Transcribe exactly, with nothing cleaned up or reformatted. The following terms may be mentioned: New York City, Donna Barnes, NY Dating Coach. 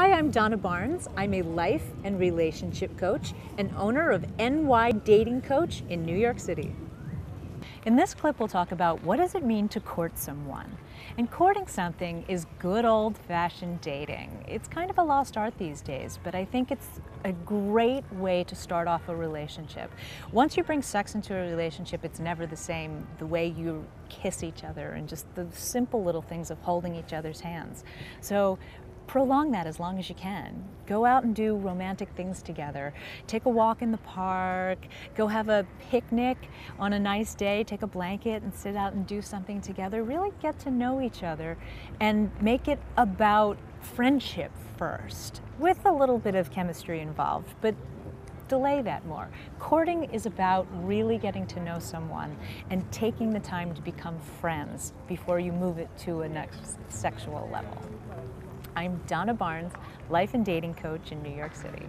Hi, I'm Donna Barnes. I'm a life and relationship coach and owner of N Y Dating Coach in New York City. In this clip, we'll talk about what does it mean to court someone. And courting something is good old-fashioned dating. It's kind of a lost art these days, but I think it's a great way to start off a relationship. Once you bring sex into a relationship, it's never the same. The way you kiss each other and just the simple little things of holding each other's hands. So prolong that as long as you can. Go out and do romantic things together. Take a walk in the park. Go have a picnic on a nice day. Take a blanket and sit out and do something together. Really get to know each other and make it about friendship first, with a little bit of chemistry involved, but delay that more. Courting is about really getting to know someone and taking the time to become friends before you move it to a next sexual level. I'm Donna Barnes, Life and Dating Coach in New York City.